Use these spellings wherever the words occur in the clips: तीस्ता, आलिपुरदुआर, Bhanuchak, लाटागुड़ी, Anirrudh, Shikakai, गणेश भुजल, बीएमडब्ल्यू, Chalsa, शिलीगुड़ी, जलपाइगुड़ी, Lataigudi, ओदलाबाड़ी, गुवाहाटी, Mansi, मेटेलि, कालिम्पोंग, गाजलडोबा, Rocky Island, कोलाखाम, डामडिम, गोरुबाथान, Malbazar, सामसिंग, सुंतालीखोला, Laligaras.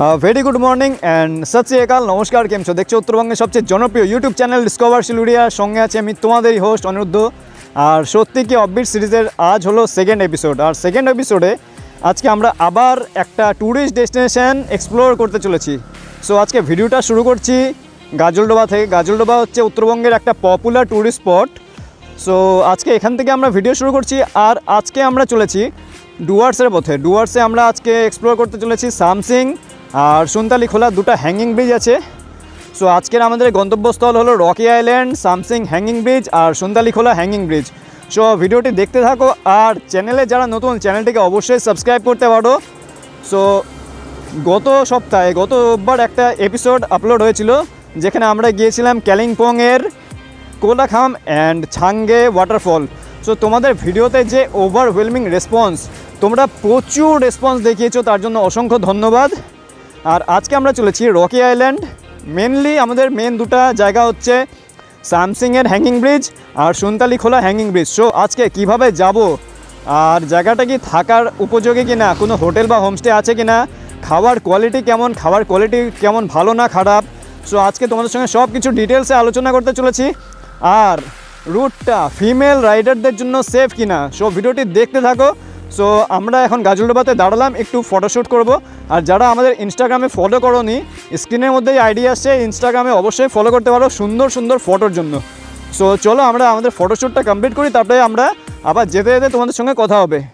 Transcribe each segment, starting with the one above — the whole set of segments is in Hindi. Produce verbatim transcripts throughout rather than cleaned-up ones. वेरी गुड मॉर्निंग एंड सत श्री अकाल नमस्कार केम छो देखो उत्तरबंगे सबसे जनप्रिय यूट्यूब चैनल डिस्कवर सिलुगुरियार संगे आछि आमि तोमादेर होस्ट अनिरुद्ध और शोट्टी की अब्बिट सीरीजेर आज हलो सेकेंड एपिसोड और सेकेंड एपिसोडे आज के आमरा आबार एकटा टूरिस्ट डेस्टिनेशन एक्सप्लोर करते चलेछि। सो आज के भिडियोटा शुरू करछि गाजलडोबा थेके। गाजलडोबा हच्छे उत्तरबंगेर एकटा पपुलार टूरिस्ट स्पट। सो आज के एखान थेके आमरा भिडियो शुरू करछि और आज के आमरा चलेछि डुआर्सेर पथे। डुआर्से आमरा आज के एक्सप्लोर करते चलेछि सामसिंग और सुंतालीखोला दुटा हैंगिंग ब्रिज आछे। सो आजकेर आमादेर गंतव्यस्थल हलो Rocky Island सामसिंग hanging bridge और सुंतालीखोला हैंगिंग ब्रिज। सो भिडियोटी देखते थाको और चैनेले जारा नतुन चैनलटिके अवश्य सबस्क्राइब करते पारो। सो गत सप्ताहे गतবার একটা এপিসোড আপলোড হয়েছিল যেখানে আমরা গিয়েছিলাম কালিম্পং এর Kolakham and Changey waterfall. So तुम्हारे भिडियोते जे ओवरवेलमिंग रेसपन्स तुम्हारा प्रचुर रेसपन्स देखिएছো তার জন্য असंख्य धन्यवाद। और आज के आमरा चलेछि रॉकी आइलैंड। मेनलि आमादेर मेन दुटा जायगा होच्छे सामसिंगेर हैंगिंग ब्रिज और सुंतालीखोला हैंगिंग ब्रिज। सो आज के किभाबे जाबो और जायगाटा कि थाकार उपयोगी किना, कोनो होटेल बा होमस्टे आछे किना, खावार क्वालिटी केमन, खावार क्वालिटी केमन भालो ना खराब। सो आज के तोमादेर संगे सब किछु डिटेल्से आलोचना करते चलेछि और रूटटा फिमेल राइडारदेर जोन्नो सेफ किना। सो भिडियोटी देखते थाको। सो आमरा एखन गाजलडोबाते दाड़ालाम एकटू फटोश्यूट करब और जारा आमादेर इन्स्टाग्रामे फलो करनी स्क्रिनेर मध्य आईडी आछे इन्स्टाग्रामे अवश्य फलो करते पारो सुंदर सुंदर फटोर जन्य। सो चलो आमरा आमादेर फटोश्यूटटा कमप्लीट करी तारपरे आमरा आबार जेते जेते तोमादेर संगे कथा होबे।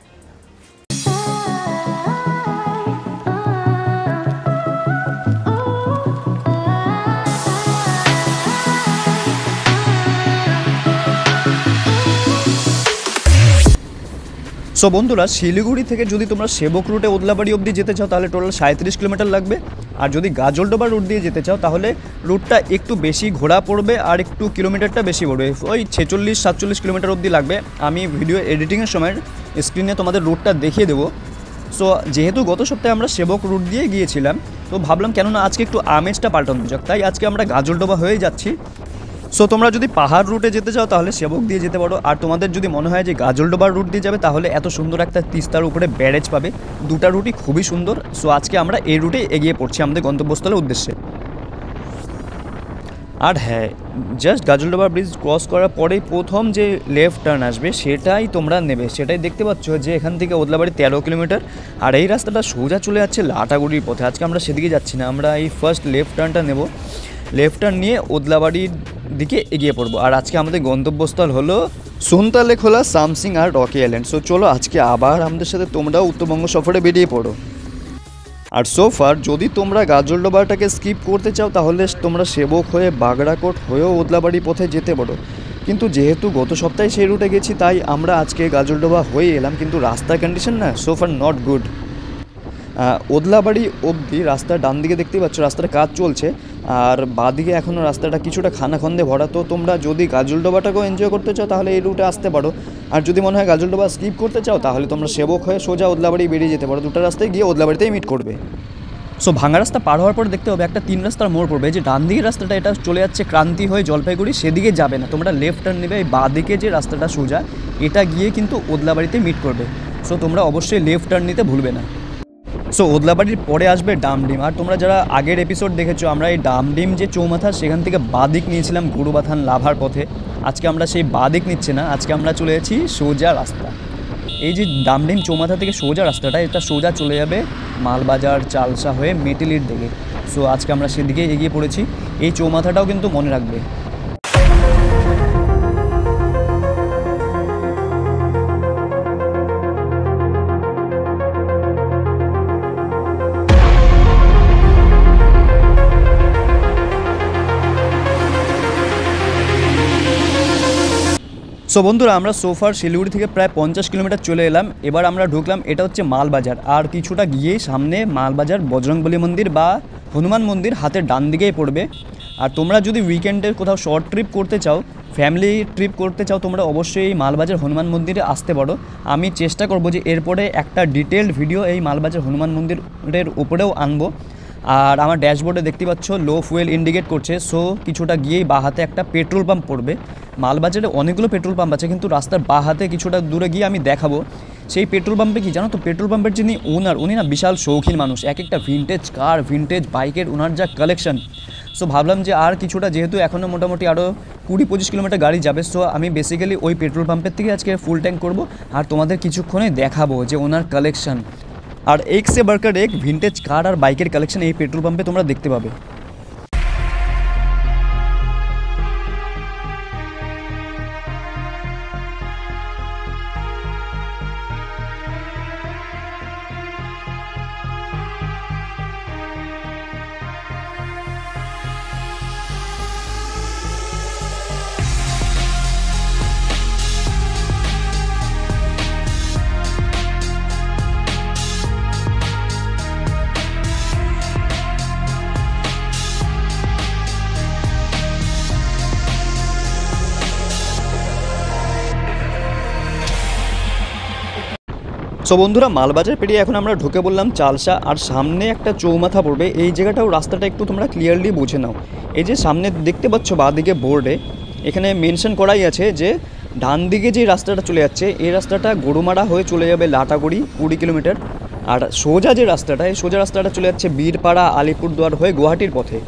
सो बंधुरा शिलीगुड़ी थेके जोदि तोमरा सेवक रूटे ओदलाबाड़ी अब्दि जेते चाओ ताहले टोटाल सैंतीस किलोमीटर लागबे और जोदि गाजलडोबा रूट दिए जेते चाओ ताहले रूटटा एकटू बेशी घोरा पड़बे और एकटू किलोमीटरटा बेशी पड़बे, ओई छियाल्लिश सैंताल्लिश किलोमीटर अब्दि लागबे। आमी भिडियो एडिटिंगेर समय स्क्रिने तोमादेर रूटटा देखिए देव। सो जेहेतु गत सप्ताहे आमरा सेवक रूट दिए गिएछिलाम तो भाबलाम केनना आजके एकटू आमेजटा पाल्टानो जाक, ताई आजके आमरा गाजलडोबा हये जाच्छि। सो तुम्हारा जो पहाड़ रूटे जो जाओ सेवक दिए जो पो और तुम्हारे जो मन है जो गाजलडोबार रूट दिए जाए एत सुंदर एक तीस्तार ऊपर बैरेज पा दूटा रूटई खूब ही सुंदर। सो आज के रूटे एगिए पड़छी हमारे गंतव्यस्थल उद्देश्य। और हाँ, जस्ट गाजलडोबा ब्रिज क्रस करार पर प्रथम जो लेफ्ट टार्न आसेटाई तुम्हारा नेबे सेटाई देखते पाच्छो एखान थेके ओदलाबाड़ी तेरह किलोमीटर और ये रास्ता सोजा चले जाच्छे लाटागुड़िर पथे। आज के सेदिके जाच्छि ना, आमरा एई फार्स्ट लेफ्ट टार्नटा नेब, लेफ्ट टार्न निये ओदलाबाड़ी दिखे एगिए पड़ब और आज के गंतव्यस्थल हलो सुंतालीखोला सामसिंग और रॉकी आइलैंड। सो चलो आज के आबार आमदेर साथे तोमरा उत्तरबंग सफरे बेरिए पड़ो। और सो फार जदि तोमरा गाजलडोबाटाके स्किप करते चाओ ताहले तोमरा सेवक हये बागड़ाकोट हये ओदलाबाड़ी पथे जेते पारो, किन्तु जेहेतु गत सप्ताहे सेई रूटे गेछि ताई आमरा आज के गाजलडोबा हये एलाम, किन्तु रास्तार कन्डिशन ना सो फार नट गुड। ओदलाबाड़ी अब्दि रास्ता डान दिके देखते पाच्छो रास्तार काज चलछे और बादिके एखोनो रास्ताटा किछुटा खानाखन्दे भरा। तो तोमरा जोदि गाजलडोबाटाके एनजय करते चाओ ताहले एई रूटे आसते पारो और जोदि मने हय गाजलडोबा स्किप करते चाओ ताहले तोमरा सेवक हये सोजा ओदलाबाड़ी बेरिये जेते पारो, दुटा रास्ताय गिये ओदलाबाड़ीतेई मिट करबे। सो भांगा रास्ता पार होवार पर देखते होबे एकटा तीन रास्तार मोड़ पड़बे, जे डान दिकेर रास्ताटा एटा चले जाच्छे क्रांति हये जलपाइगुड़ी, सेदिके जाबे ना, तोमरा लेफ्ट टार्न नेबे, बादिके जे रास्ताटा सोजा एटा गिये किन्तु ओदलाबाड़ीते मिट करबे। सो तोमरा अवश्यई लेफ्ट टार्न निते भुलबे ना। सो ओदलाबाड़ीर परे आसबे डामडिम और तुम्हारा जरा आगे एपिसोड देखेछो आमरा एई डामडिम जे चौमाथा सेखान थेके बादिक नियेछिलाम गोरुबाथान लाभार पथे। आज के आमरा सेई बादिक निच्छे ना, आज के आमरा चले जाच्छी सोजा रास्ता। एई जे डामडिम चौमाथा थेके सोजा रास्ताटा एटा सोजा चले जाबे मालबाजार चालसा हये मेटेलिर दिके। सो आज के आमरा सेदिके एगिए पड़ेछि। एई चौमाथाटाओ किन्तु मने राखबे। सो बंधुरा आमरा सोफार शिलीगुड़ी थेके प्राय पचास किलोमीटर चले एलाम। एबार आमरा ढुकलाम एटा होच्छे मालबाजार और किछुटा गिये सामने मालबाजार बजरंगबली मंदिर बा हनुमान मंदिर हाथे डान दिकेई पड़बे। और तोमरा जोदि उइकेंडे कोथाओ शर्ट ट्रिप करते चाओ फैमिली ट्रिप करते चाओ तोमरा अवश्यई मालबाजार हनुमान मंदिरे आसते पारो। आमी चेष्टा करब जे एरपरे एकटा डिटेल्ड भिडियो एई मालबाजार हनुमान मंदिरेर उपरेओ आनबो। और आमार डैशबोर्डे देखते पाচ্ছ लो फ्यूल इंडिकेट करছে सो কিছুটা গিয়েই বাঁহাতে একটা পেট্রোল পাম্প পড়বে। মালবাজারে অনেকগুলো পেট্রোল পাম্প আছে কিন্তু রাস্তার বাঁহাতে কিছুটা দূরে গিয়ে আমি দেখাবো সেই পেট্রোল পাম্পে। কি জানো তো পেট্রোল পাম্পের যিনি ওনার উনি না বিশাল শৌখিন মানুষ, এক একটা ভিন্টেজ কার ভিন্টেজ বাইকের ওনার যা কালেকশন। সো ভাবলাম যে আর কিছুটা যেহেতু এখনও মোটামুটি আরও কুড়ি পঁচিশ কিলোমিটার গাড়ি যাবে সো আমি বেসিক্যালি ওই পেট্রোল পাম্পের থেকে আজকে ফুল ট্যাঙ্ক করব আর তোমাদের কিছুক্ষণে দেখাবো যে ওনার কালেকশন। और एक से बढ़कर एक विंटेज कार और बाइकर कलेक्शन ये पेट्रोल पंप पे तुम्हारा देखते पाबे। सो बंधुरा मालबाजार पेड़िए एखन आमरा ढुके बोललाम चालसा और सामने एक चौमाथा पड़े ये जगहटाओ रास्ताटा एकटू तोमरा क्लियरलि बुझे नाओ। ये जे सामने देखते पाच्छ बादिके बोर्डे एखाने मेनशन कराई आछे जे डान दिके जे रास्ताटा चले जाच्छे ये रास्ताटा गरुमारा होये चले जाबे लाटागुड़ी कुड़ी किलोमीटर और सोजा जे रास्ताटा ये सोजा रास्ताटा चले जाच्छे बीरपाड़ा आलिपुरदुआर होये गुवाहाटीर पथे।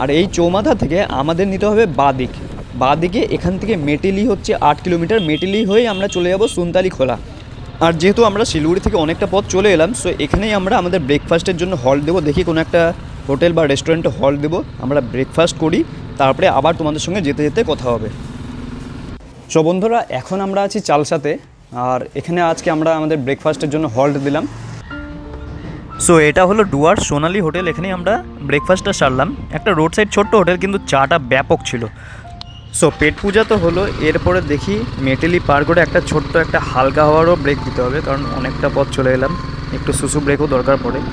और ये चौमाथा थेके आमादेर निते होबे बादिक बादिके एखान थेके मेटेलि होच्छे आठ किलोमीटर मेटेलि होये आमरा चले जाबो सुन्तालिखोला। और जेहेतु आमरा शिलिगुड़ी थेके अनेकटा पथ चले एलाम सो एखानेई आमरा आमादेर ब्रेकफास्टेर जोन्नो हल्ट देव। देखी कोनो एकटा होटेल बा रेस्टुरेंटे हल्ट देव आमरा ब्रेकफास्ट करी तारपरे आबार तोमादेर संगे जेते जेते कथा होबे। सो बंधुरा एखन आमरा आछि चालसाते और एखाने आजके आमरा आमादेर ब्रेकफास्टेर जोन्नो हल्ट दिलाम। सो एटा हलो डुआर सोनाली होटेल एखानेई आमरा ब्रेकफास्टटा सारलाम। एकटा रोड साइड छोट्ट होटेल किन्तु चाटा व्यापक छिलो। सो पेट पूजा तो हलो एरपर देखी मेटेलि पार करे एक छोट्ट एक हालका हवारो ब्रेक दीते होबे कारण अनेकटा पथ चले एलाम एकटु सुसु ब्रेको दरकार पड़े।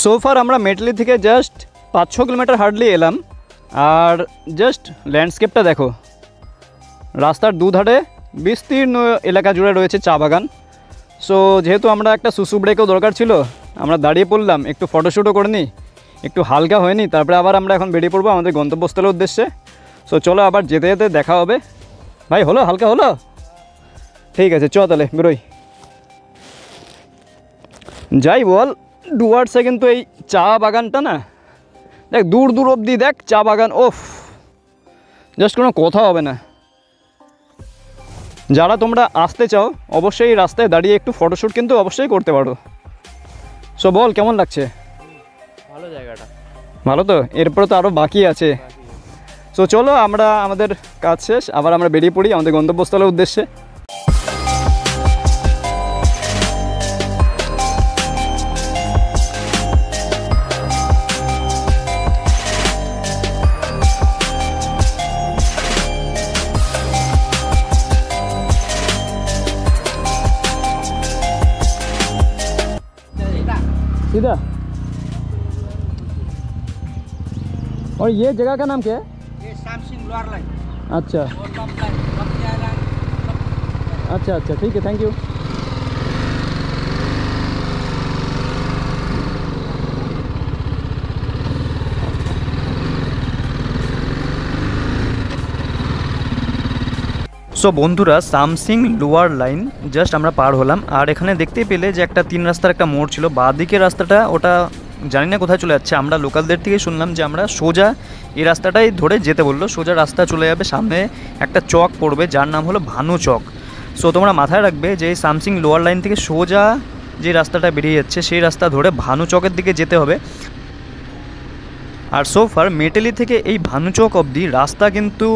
सो फार आमरा मेटली थेके जस्ट पाँच छो किलोमीटर हार्डली एलाम और जस्ट लैंडस्केपटा देखो रास्तार दुधारे विस्तीर्ण एलाका जुड़े रयेछे चा बागान। सो जेहेतु आमरा एकटा सुसु ब्रेको दरकार छिलो आमरा दाड़िये पड़लाम एकटु फटोश्यूटो करे निई एकटु हालका हये निई तारपरे आबार आमरा एखन बेरिये पड़बो आमादेर गंतव्यस्थलेर उद्देश्ये। सो चलो आबार जेते जेते देखा होबे। भाई हलो हालका हलो ठीक आछे चलो ताहले बेरोई जाई बोल डुआर्से किन्तु ये चा बागानटा ना देख दूर दूर अब्दि देख चा बागान ओफ जस्ट कोनो कथा होबे ना। जारा तोमरा आसते चाओ अवश्यई रास्ताय दाड़िये एकटु फटोश्यूट किन्तु अवश्यई करते पारो। सो बोल केमन लागछे भालो जायगाटा भालो तो एरपर तो आरो बाकी आछे। सो चलो आमरा आमादेर काज शेष आबार आमरा बेरिये पड़ि आमादेर गंतव्यस्थलेर उद्देश्ये। सीधा और ये जगह का नाम क्या है? ये सैमसिंग लोअर लाइन। अच्छा अच्छा अच्छा ठीक है थैंक यू। सो बंधुरा सामसिंग लोअर लाइन जस्ट आमरा पार होलाम और एखाने देखते पेले जे एकटा तीन रास्तार एकटा मोड़ छिलो बादिके रास्ताटा ओटा जानि ना कोथाय चले जाच्छे आमरा लोकालदेर थेके शुनलाम जे आमरा सोजा ए रास्ताटाई धरे जेते बोललो। सोजा रास्ता चले जाबे सामने एकटा चक पड़बे जार नाम हलो भानुचक। सो तोमरा माथाय राखबे जे सामसिंग लोअर लाइन थेके सोजा जे रास्ताटा बेरिये जाच्छे सेई रास्ता धरे भानुचकेर दिके जेते होबे। और सो फार मेटेलि थेके एई भानुचक अब्दि रास्ता किन्तु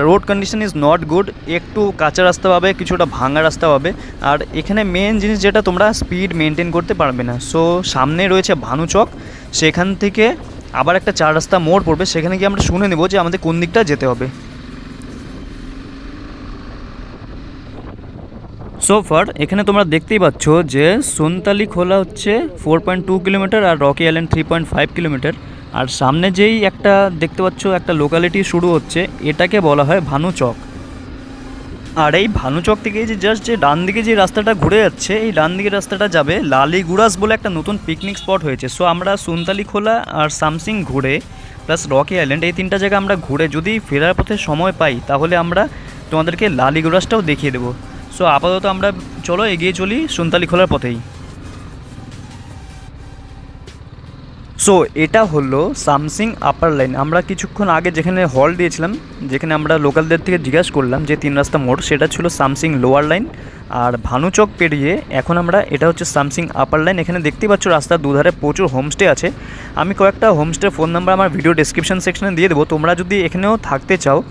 road condition is not good एकटू काचा रास्ता पाबे किछुटा भांगा रास्ता पाबे और एखाने मेन जिनिस जेटा तोमरा स्पीड मेनटेन करते पारबे ना। सो सामने रयेछे भानुचक सेखान थेके आबार एकटा चार रास्ता मोड़ पड़बे सेखाने गিয়ে आमरा शुने नेब जे आमादेर कोन दिकटा जेते होबे। सो फार एखाने तोमरा देखतेई पाच्छो जे सुनतालीखोला होच्छे फोर पॉइंट टू किलोमीटर और Rocky Island three point five kilometre और सामने जेई एकटा देखते पाच्छो एकटा लोकालिटी शुरू होच्छे एटाके बला हय भानुचक। और ये भानुचक थेके जे जस्ट जे डान दिके जे रास्ताटा घुरे जाच्छे ये डान दिके रास्ताटा जाबे लालीगुरास बोले एकटा नतून पिकनिक स्पट होयेछे। सो आमरा सुनतालीखोला और सामसिंग घुरे प्लस रॉकी आइलैंड ये तीनटा जायगा आमरा घुरे जदि फेरार पथे समय पाई ताहले आमरा तोमादेरके लालीगुरासटाओ देखिए देबो। सो आपातत आमरा चलो एगिए चली सुनतालीखोलार पथेई। सो एटा हलो सामसिंग अपार लाइन। आमरा किछुक्षण आगे जेखाने हल दिएछिलाम जेखाने आमरा लोकालदेर थेके जिज्ञासा करलाम जे तीन रास्ता मोड़ सेटा छिलो सामसिंग लोअर लाइन और भानुचक पेरिये एखन आमरा एटा होच्छे सामसिंग अपार लाइन। एखाने देखतेई पाच्छो रास्तार दुधारे प्रचुर होमस्टे आछे। आमी कयेकटा होमस्टे फोन नम्बर आमार भिडियो डेसक्रिप्शन सेक्शने दिए देबो, तोमरा जोदि एखानेओ थाकते चाओ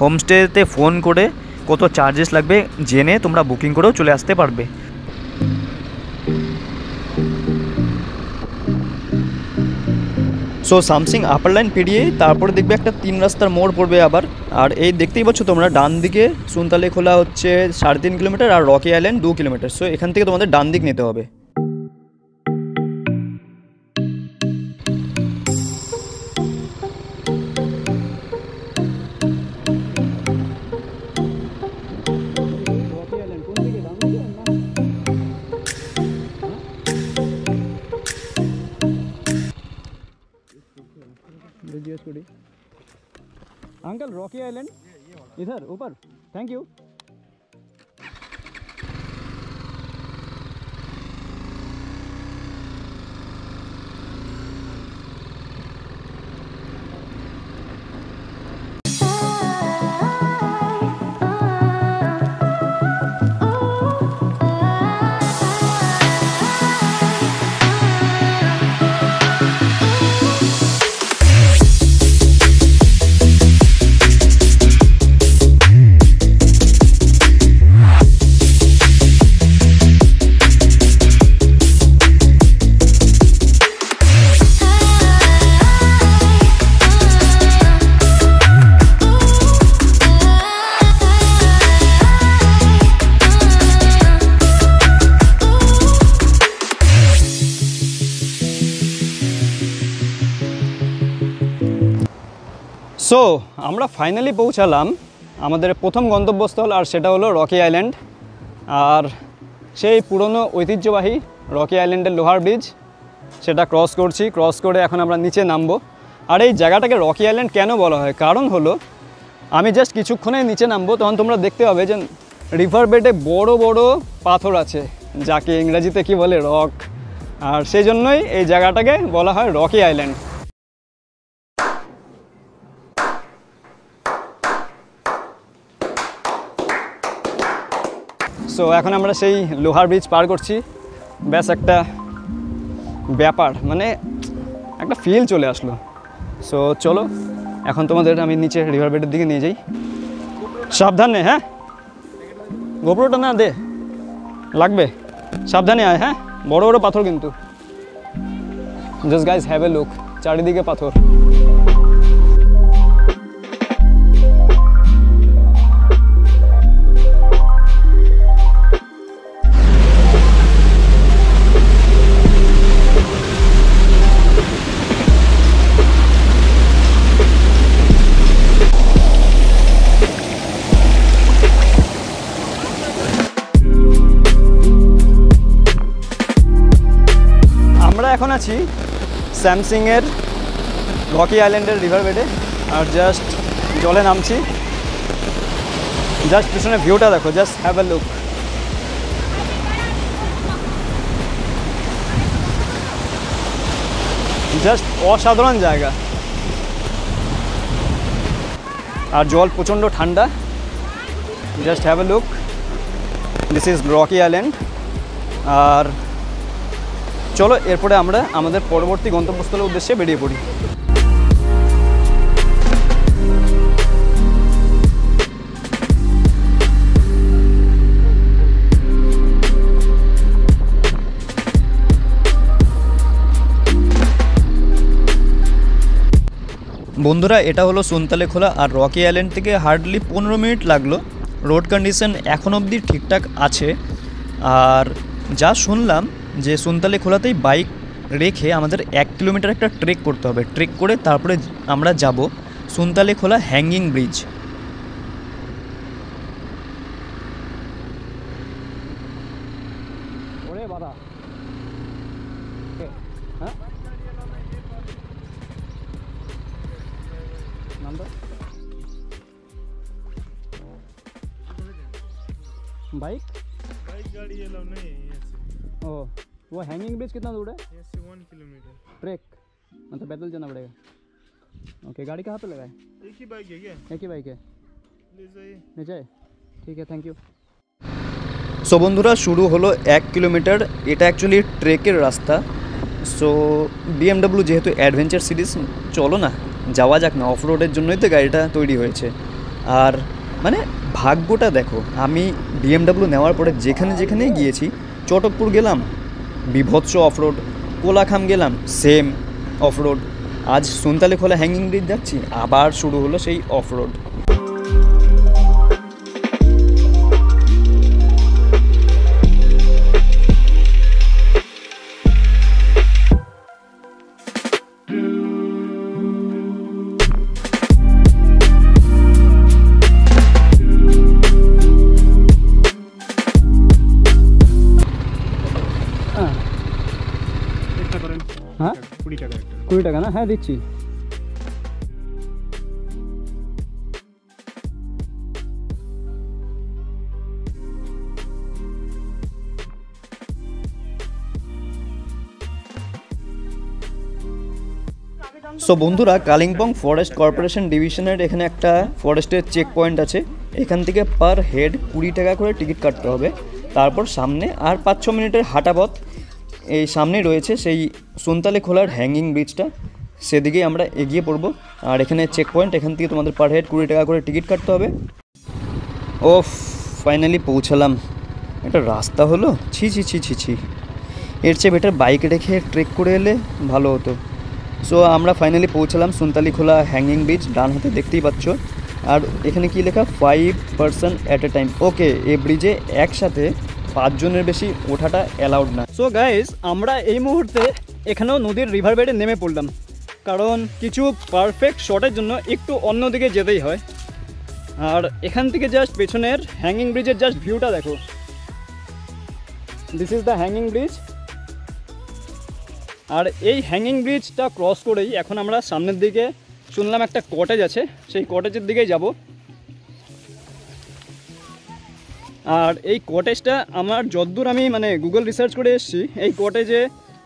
होमस्टेते फोन करे कत चार्जेस लागबे जेने तोमरा बुकिंग करेओ चले आसते पारबे। सो सामसिंग अपार लाइन पेड़िए तारपर देखबे एक तीन रास्तार मोड़ पड़े आबार और ये देखते ही पाच्छो तोमरा डान दिके सुनतालीखोला होच्छे साढ़े तीन किलोमीटर और रॉकी आइलैंड दो किलोमीटर। सो एखान थेके तोमादेर डान दिक निते होबे। अंकल रॉकी आइलैंड इधर ऊपर, थैंक यू। सो आमरा फाइनली पौंछालाम आमादेर प्रथम गंतव्यस्थल और सेटा हलो रॉकी आइलैंड और सेई पुरानो ऐतिह्यबाही रॉकी आइलैंडेर लोहार ब्रिज सेटा क्रस करछि। क्रस करे एखन आमरा नीचे नामबो। और ये जैगाटाके रॉकी आइलैंड केन बला हय कारण हलो आमी जस्ट किछुक्षणेई नीचे नामबो तखन तोमरा देखते पाबे जे रिवर बेडे बड़ो बड़ो पाथर आछे जाके इंग्रेजीते कि बोले रक और सेइजन्यई एई जैगाटाके बला हय रॉकी आइलैंड। सो एखन आमरा सेई लोहार ब्रिज पार करछि। बेश एकटा ब्यापार माने एकटा फिल चले आसलो। सो चलो एखन तोमादेर आमि नीचे रिवर बेडेर दिके निये जाई। साबधाने हाँ गोप्रोटा ना दे लागबे, साबधाने आय हाँ बड़ो बड़ो पाथर किन्तु। Just guys have a look चारिदिके पाथर। सैमसिंगेर रॉकी आइलैंडेर रिवर बेडे और जस्ट जले नामছি। जस्ट पिछने भिউটা देखो, just have a look. Just असाधारण जैगा और जल प्रचंड ठंडा। Just have a look, this is Rocky Island. और चलो एरपरे आमरा आमादेर परवर्ती गंतव्यस्थलेर उद्देश्ये बेरिये पड़ी। बंधुरा एटा हलो सुनतालीखोला और रॉकी आइलैंड थेके हार्डलि पंद्रह मिनट लागलो। रोड कंडिशन एखोन अब्दि ठीकठाक आछे। और जा सुनलाम जे सुनतालीखोलातेई बाइक रेखे आमादेर एक किलोमीटर एक ट्रेक करते होबे, ट्रेक करे तारपरे आमरा जाबो Suntalekhola hanging bridge. Bike bike गाड़ी अलाउ नहीं है। ओ वो हैंगिंग ब्रिज कितना दूर है? ऐसे वन किलोमीटर ट्रैक, मतलब पैदल जाना पड़ेगा। ओके, गाड़ी कहाँ पे लगाए? एक ही बाइक है क्या? एक ही बाइक है। ले जाइए ले जाए, ठीक है, थैंक यू। सो बंधुरा शुरू हलो एक किलोमीटर, एटा एक्चुअली ट्रेकर रास्ता। सो बीएमडब्ल्यू जेहेतु एडवेंचर सीरीज, चलो ना जावा जाक ना, अफ रोडर जन्नोई तो गाड़ीटा तैरी होयेछे। आर माने भाग्यटा देखो, आमी बीएमडब्ल्यू नेওয়ার পরে যেখানে যেখানে গিয়েছি, চটকপুর গেলাম বিভৎস অফরোড, কোলাখাম গেলাম সেম অফরোড, আজ সুনতালিখোলা হ্যাঙ্গিং ব্রিজ যাচ্ছি আবার শুরু হলো সেই অফরোড। कुड़ी टाका ना है दिच्छी। सो बंधुरा कालिम्पोंग फरेस्ट कर्पोरेशन डिविशनेर एखाने एकटा फरेस्टेर चेक पॉइंट आछे, एखान थेके पर हेड कुड़ी टाका करे टिकिट काटते होबे। तारपर सामने आर पाँच छो मिनिटेर हाँटा पथ এই সামনে রয়েছে সেই সুনতালিখোলার হ্যাঙ্গিং ব্রিজটা, সেদিকে আমরা এগিয়ে পড়ব। আর এখানে চেক পয়েন্ট, এখান থেকে তোমাদের পার হেড কুড়ি টাকা করে টিকিট কাটতে হবে। ও ফাইনালি পৌঁছালাম। এটা রাস্তা হলো, ছি ছি ছি ছি ছি, এর চেয়ে বেটার বাইক রেখে ট্রেক করে এলে ভালো হতো। সো আমরা ফাইনালি পৌঁছালাম সুনতালিখোলা হ্যাঙ্গিং ব্রিজ, ডান হাতে দেখতেই পাচ্ছ। আর এখানে কি লেখা, five person at a time. Okay, এই ব্রিজে একসাথে पाँच जनेर बेशी ओठाटा अलाउड ना। सो गाइज आमरा एई मुहूर्ते एखानेও नदीर रिभार बेडे नेमे पड़लाम, कारण किछु परफेक्ट शटेर जोन्नो एकटू अन्य दिके जेतेई हय। आर एखान थेके जस्ट पेछनेर हैंगिंग ब्रिजेर जस्ट भिउटा देखो, this is the hanging bridge. और एई हैंगिंग ब्रिजटा क्रस करेई एखन आमरा सामनेर दिके शुनलाम एकटा कटेज आछे, सेई कटेजेर दिकेई जाबो। আর এই কটেজটা আমার যদ্দূর আমি মানে গুগল রিসার্চ করে এসেছি, এই কটেজে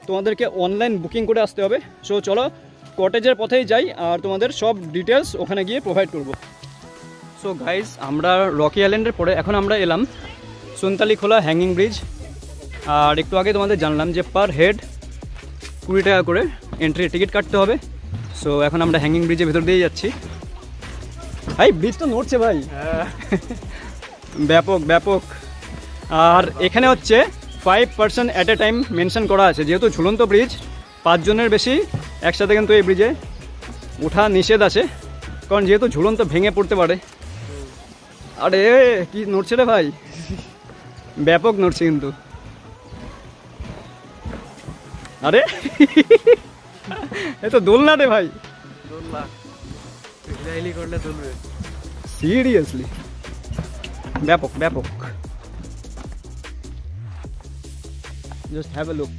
তোমাদেরকে অনলাইন বুকিং করে আসতে হবে। সো চলো কটেজের পথেই যাই, আর তোমাদের সব ডিটেলস ওখানে গিয়ে প্রোভাইড করব। সো গাইজ আমরা রকি আইল্যান্ডের পরে এখন আমরা এলাম সুনতালিখোলা হ্যাঙ্গিং ব্রিজ। আর একটু আগে তোমাদের জানলাম যে পার হেড কুড়ি টাকা করে এন্ট্রি টিকিট কাটতে হবে। সো এখন আমরা হ্যাঙ্গিং ব্রিজের ভেতর দিয়ে যাচ্ছি। ভাই ব্রিজটা নড়ছে ভাই, ব্যাপক ব্যাপক। আর এখানে হচ্ছে five person at a time mention করা আছে, যেহেতু ঝুলন্ত ব্রিজ পাঁচজনের বেশি একসাথে কিন্তু এই ব্রিজে ওঠা নিষেধ আছে, কারণ যেহেতু ঝুলন্ত ভেঙে পড়তে পারে। আরে কি নড়ছে রে ভাই, ব্যাপক নড়ছে কিন্তু। আরে এ তো দোলনা রে ভাই, দোলনা ইসরায়েলি করলে দোলবে, সিরিয়াসলি ব্যাপক ব্যাপক। Just have a look.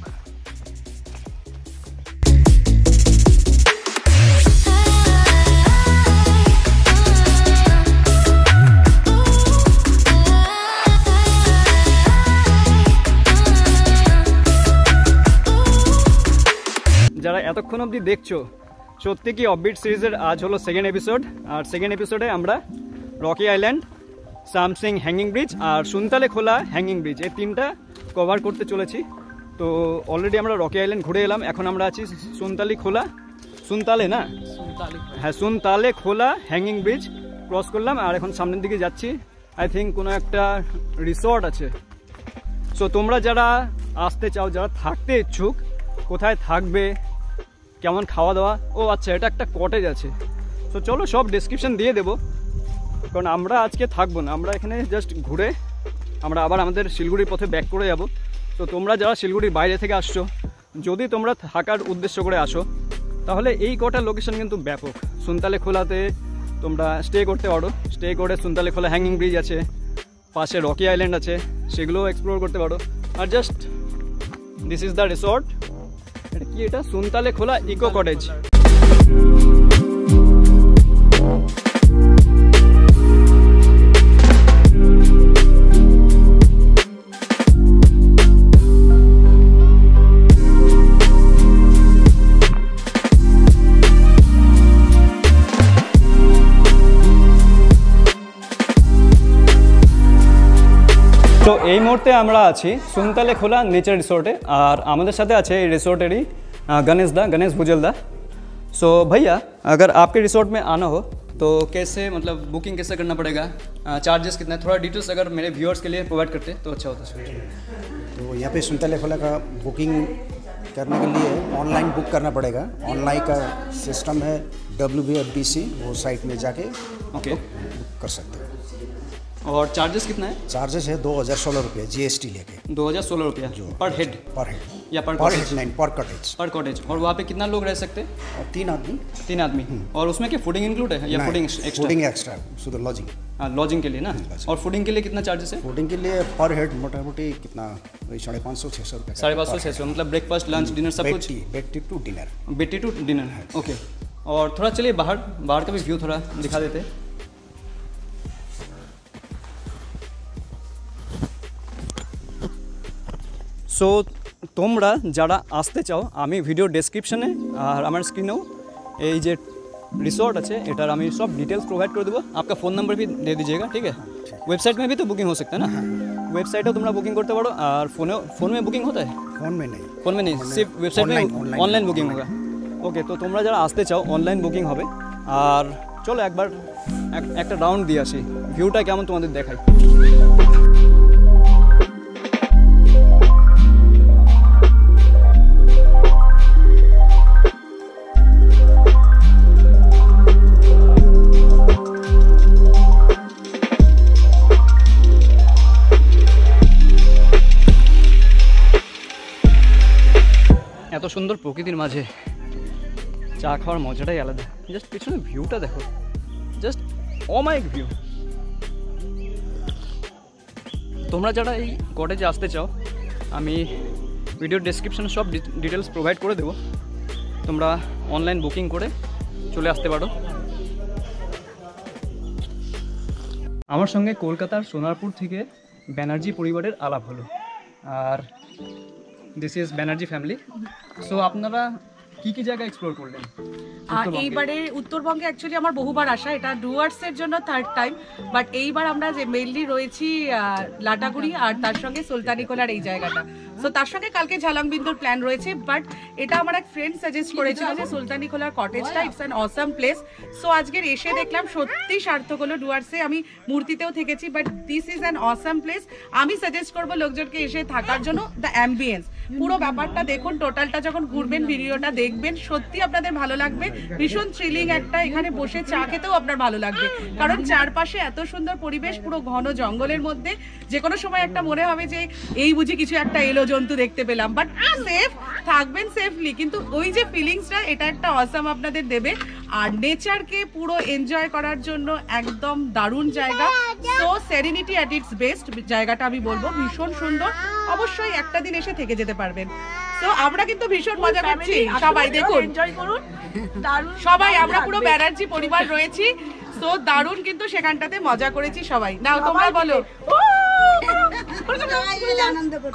যারা এতক্ষণ অবধি দেখছো, সত্যি কি অফবিট সিরিজের আজ হলো সেকেন্ড এপিসোড। আর সেকেন্ড এপিসোডে আমরা Rocky Island, Samsing hanging bridge আর সুনতালিখোলা হ্যাঙ্গিং ব্রিজ, এই তিনটা কভার করতে চলেছি। তো অলরেডি আমরা রকি আইল্যান্ড ঘুরে এলাম, এখন আমরা আছি সুনতালিখোলা, সুনতালে না হ্যাঁ সুনতালিখোলা হ্যাঙ্গিং ব্রিজ ক্রস করলাম। আর এখন সামনের দিকে যাচ্ছি, আই থিঙ্ক কোনো একটা রিসর্ট আছে। সো তোমরা যারা আসতে চাও, যারা থাকতে ইচ্ছুক, কোথায় থাকবে, কেমন খাওয়া দাওয়া, ও আচ্ছা এটা একটা কটেজ আছে। সো চলো সব ডেসক্রিপশন দিয়ে দেবো, কারণ আমরা আজকে থাকবো না, আমরা এখানে জাস্ট ঘুরে আমরা আবার আমাদের শিলিগুড়ির পথে ব্যাক করে যাব। তো তোমরা যারা শিলিগুড়ির বাইরে থেকে আসছো, যদি তোমরা থাকার উদ্দেশ্য করে আসো তাহলে এই কটা লোকেশন কিন্তু ব্যাপক। সুন্তালিখোলাতে তোমরা স্টে করতে পারো, স্টে করে সুন্তালিখোলা হ্যাঙ্গিং ব্রিজ আছে, পাশে রকি আইল্যান্ড আছে, সেগুলো এক্সপ্লোর করতে পারো। আর just this is the resort, এটা কি, এটা সুন্তালিখোলা ইকো কটেজ। তো এই মুহূর্তে আমরা আছি সুন্তালিখোলা নেচার রিসোর্টে, আর আমাদের সাথে আছে এই रिसोर्टेरी गणेश दा, गणेश भुजल दा। सो भैया, अगर आपके रिसोर्ट में आना हो तो कैसे, मतलब बुकिंग कैसे करना पड़ेगा, चार्जेस कितना है, थोड़ा डिटेल्स अगर मेरे व्यूअर्स के लिए प्रोवाइड करते तो अच्छा होता है। तो यहाँ पे सुन्तालिखोला का बुकिंग करने के लिए ऑनलाइन बुक करना पड़ेगा। ऑनलाइन का सिस्टम है W B F D C, वो साइट में जाके ओके बुक कर सकते हो। और चार्जेस कितना है? चार्जेस है दो हज़ार सोलह रुपये जी एस टी लेके, दो हज़ार सोलह रुपया पर हेड पर हेड या पर कॉटेज नहीं पर कॉटेज पर कॉटेज। और वहाँ पे कितना लोग रह सकते हैं? तीन आदमी तीन आदमी और उसमें क्या फूडिंग इंक्लूड है या फूडिंग एक्स्ट्रा? फूडिंग एक्स्ट्रा, शुद्ध लॉजिंग। हाँ, लॉजिंग के लिए ना। और फूडिंग के लिए कितना चार्जेस है? फूडिंग के लिए पर हेड मोटा मोटी कितना, साढ़े पाँच सौ छः सौ रुपये। साढ़े पाँच सौ छः सौ, मतलब ब्रेकफास्ट लंच डिनर सब कुछ? Bed tea to dinner, bed tea to dinner okay. और थोड़ा चलिए बाहर बाहर का भी व्यू थोड़ा दिखा देते हैं। সো তোমরা যারা আসতে চাও, আমি ভিডিও ডেসক্রিপশানে আর আমার স্ক্রিনেও এই যে রিসোর্ট আছে এটার আমি সব ডিটেলস প্রোভাইড করে দেবো। আপনার ফোন নম্বর ভি দে দিজিয়েগা, ঠিক আছে? ওয়েবসাইট মে ভি তো বুকিং হো সকতা না, ওয়েবসাইটও তোমরা বুকিং করতে পারো। আর ফোনে ফোন মে বুকিং হতা হ্যায়? ফোন মে নেই, ফোন মে নেই, সিফ ওয়েবসাইট মে অনলাইন বুকিং হোগা। ওকে, তো তোমরা যারা আসতে চাও অনলাইন বুকিং হবে। আর চলো একবার একটা রাউন্ড দিয়ে আসি, ভিউটা কেমন তোমাদের দেখাই। এত সুন্দর প্রকৃতির মাঝে চা খাওয়ার মজাটাই আলাদা। জাস্ট পিছনে ভিউটা দেখো, জাস্ট অমায়িক ভিউ। তোমরা যারা এই কটেজে আসতে চাও, আমি ভিডিও ডেসক্রিপশানে সব ডিটেলস প্রোভাইড করে দেবো, তোমরা অনলাইন বুকিং করে চলে আসতে পারো। আমার সঙ্গে কলকাতার সোনারপুর থেকে ব্যানার্জি পরিবারের আলাপ হলো, আর this is Banerjee family. So আপনারা কি কি জায়গা এক্সপ্লোর করলেন? এইবারে উত্তরবঙ্গে অ্যাকচুয়ালি আমার বহুবার আসা, এটা ডুয়ার্সের জন্য থার্ড টাইম, বাট এইবার আমরা যে মেইনলি রয়েছি লাটাগুড়ি আর তার সঙ্গে সুন্তালিখোলার এই জায়গাটা। সো তার সঙ্গে কালকে ঝালংবিন্দুর প্ল্যান রয়েছে, বাট এটা আমার এক ফ্রেন্ড সাজেস্ট করেছিল যে সুন্তালিখোলার কটেজটা it's an awesome place. So আজকের এসে দেখলাম সত্যি সার্থক হলো। ডুয়ার্সে আমি মূর্তিতেও থেকেছি, but this is an awesome place. আমি সাজেস্ট করবো লোকজনকে এসে থাকার জন্য। দ্য অ্যাম্বিয়েন্স, পুরো ব্যাপারটা দেখুন, টোটালটা যখন ঘুরবেন ভিডিওটা দেখবেন সত্যি আপনাদের ভালো লাগবে। ভীষণ থ্রিলিং একটা, এখানে বসে চা খেতেও আপনার ভালো লাগবে, কারণ চারপাশে এত সুন্দর পরিবেশ, পুরো ঘন জঙ্গলের মধ্যে। যে কোনো সময় একটা মনে হবে যে এই বুঝি কিছু একটা এলো জন্তু দেখতে পেলাম, বাট সেফ থাকবেন সেফলি, কিন্তু ওই যে ফিলিংসটা এটা একটা অসাম আপনাদের দেবে। আর নেচারকে পুরো এনজয় করার জন্য একদম দারুণ জায়গা। তো সেরেনিটি অ্যাট ইটস বেস্ট জায়গাটা আমি বলবো, ভীষণ সুন্দর, অবশ্যই একটা দিন এসে থেকে যেতে পারবেন। তো আমরা কিন্তু ভীষণ মজা করছি, সবাই দেখুন, এনজয় করুন, সবাই আমরা পুরো ব্যানার্জি পরিবার রয়েছি। তো দারুণ কিন্তু সেখানটাতে মজা করেছি সবাই। নাও তোমরা বলো,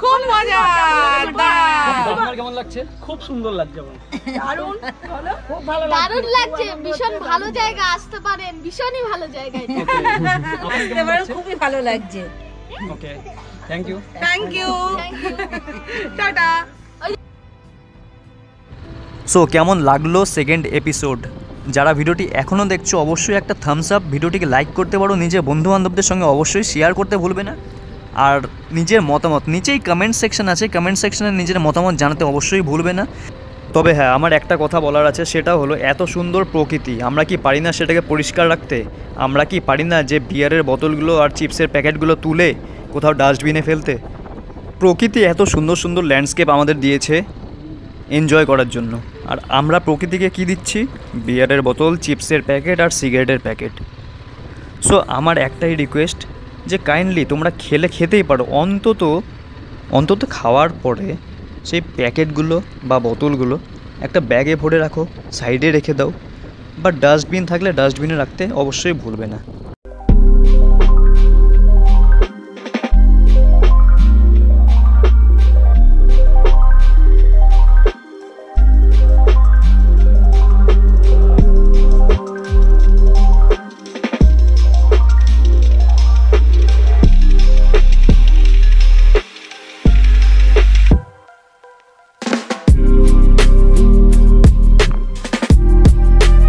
খুব মজা, তোমার কেমন লাগছে? খুব সুন্দর লাগছে, দারুণ, খুব ভালো লাগছে, দারুণ লাগছে, ভীষণ ভালো জায়গা, আসতে পারেন, ভীষণই ভালো জায়গা, এবারে খুবই ভালো লাগছে। Okay, thank you, thank you, tata. So কেমন লাগলো সেকেন্ড এপিসোড? যারা ভিডিওটি এখনও দেখছো অবশ্যই একটা থামস আপ, ভিডিওটিকে লাইক করতে পারো, নিজের বন্ধুবান্ধবদের সঙ্গে অবশ্যই শেয়ার করতে ভুলবে না। আর নিজের মতামত, নিচেই কমেন্ট সেকশন আছে, কমেন্ট সেকশনে নিজের মতামত জানাতে অবশ্যই ভুলবে না। তবে হ্যাঁ, আমার একটা কথা বলার আছে, সেটা হলো এত সুন্দর প্রকৃতি, আমরা কি পারি না সেটাকে পরিষ্কার রাখতে? আমরা কি পারি না যে বিয়ারের বোতলগুলো আর চিপসের প্যাকেটগুলো তুলে কোথাও ডাস্টবিনে ফেলতে। প্রকৃতি এত সুন্দর সুন্দর ল্যান্ডস্কেপ আমাদের দিয়েছে এনজয় করার জন্য, আর আমরা প্রকৃতিকে কি দিচ্ছি? বিয়ারের বোতল, চিপসের প্যাকেট আর সিগারেটের প্যাকেট। সো আমার একটাই রিকোয়েস্ট যে কাইন্ডলি তোমরা খেলে খেতেই পারো, অন্তত অন্তত খাওয়ার পরে সেই প্যাকেটগুলো বা বোতলগুলো একটা ব্যাগে ভরে রাখো, সাইডে রেখে দাও, বা ডাস্টবিন থাকলে ডাস্টবিনে রাখতে অবশ্যই ভুলবে না।